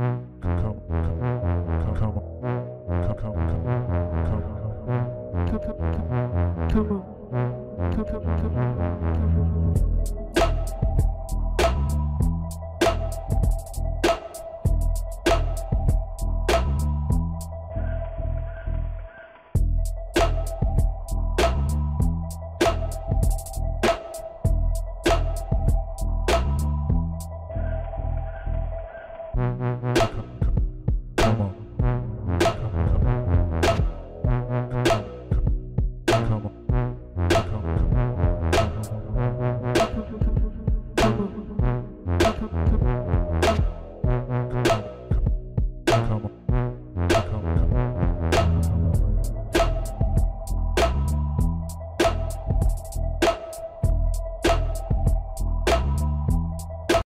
Come on.